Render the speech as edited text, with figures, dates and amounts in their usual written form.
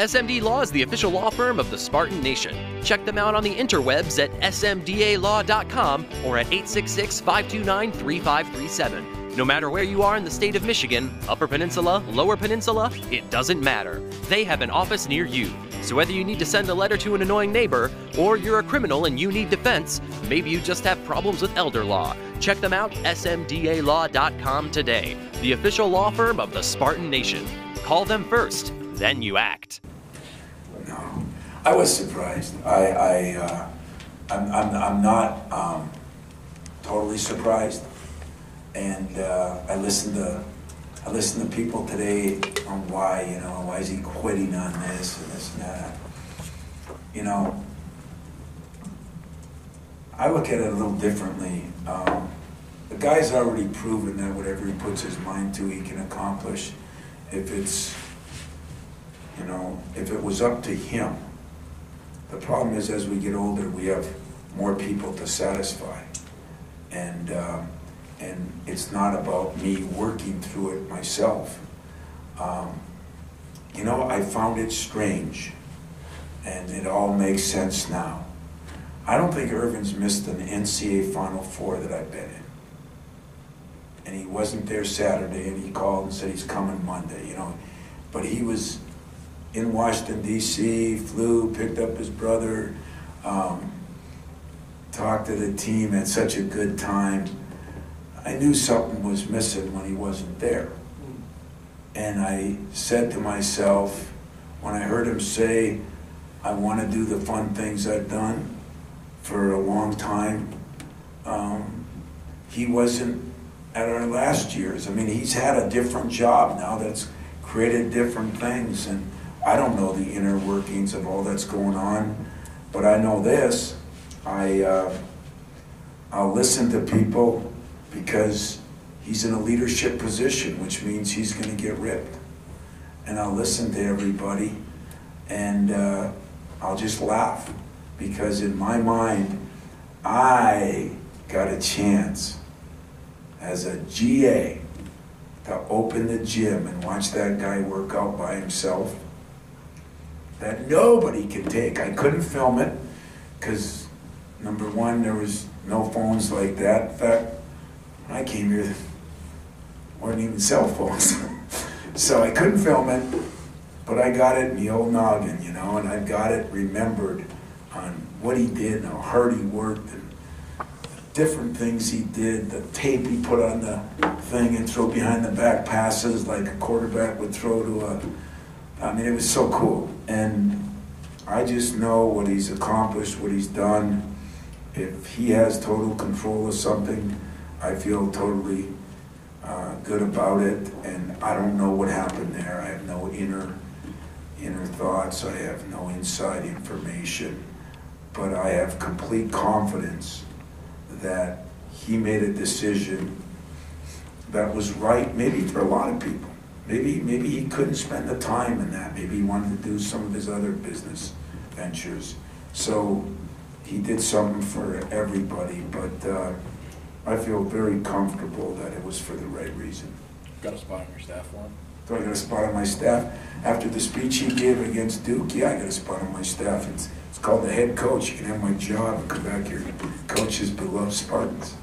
SMD Law is the official law firm of the Spartan Nation. Check them out on the interwebs at smdalaw.com or at 866-529-3537. No matter where you are in the state of Michigan, Upper Peninsula, Lower Peninsula, it doesn't matter. They have an office near you. So whether you need to send a letter to an annoying neighbor, or you're a criminal and you need defense, maybe you just have problems with elder law, check them out, smdalaw.com today, the official law firm of the Spartan Nation. Call them first, then you act. No, I was surprised. I'm not totally surprised, and I listened to people today on why, why is he quitting on this and this and that. I look at it a little differently. The guy's already proven that whatever he puts his mind to, he can accomplish. If it's, if it was up to him. The problem is, as we get older, we have more people to satisfy, and it's not about me working through it myself. I found it strange, and it all makes sense now. I don't think Irvin's missed an NCAA Final Four that I've been in. And he wasn't there Saturday, and he called and said he's coming Monday, But he was in Washington, D.C., flew, picked up his brother, talked to the team, had such a good time. I knew something was missing when he wasn't there. And I said to myself, when I heard him say, I want to do the fun things I've done for a long time, he wasn't at our last year's. He's had a different job now that's created different things, and I don't know the inner workings of all that's going on, but I know this. I'll listen to people because he's in a leadership position, which means he's going to get ripped. And I'll listen to everybody, and I'll just laugh, because in my mind, I got a chance as a GA to open the gym and watch that guy work out by himself that nobody could take. I couldn't film it because, number one, there was no phones like that. In fact, when I came here, there weren't even cell phones. So I couldn't film it, but I got it in the old noggin, and I've got it remembered on what he did and how hard he worked and different things he did, the tape he put on the thing and throw behind the back passes like a quarterback would throw to a, it was so cool. And I just know what he's accomplished, what he's done. If he has total control of something, I feel totally good about it, and I don't know what happened there. I have no inner thoughts, I have no inside information, but I have complete confidence that he made a decision that was right, maybe for a lot of people. Maybe he couldn't spend the time in that. Maybe he wanted to do some of his other business ventures. So he did something for everybody, but I feel very comfortable that it was for the right reason. Got a spot on your staff for him? So I got a spot on my staff. After the speech he gave against Duke, I got a spot on my staff. It's called the head coach. You can have my job and come back here and coach his beloved Spartans.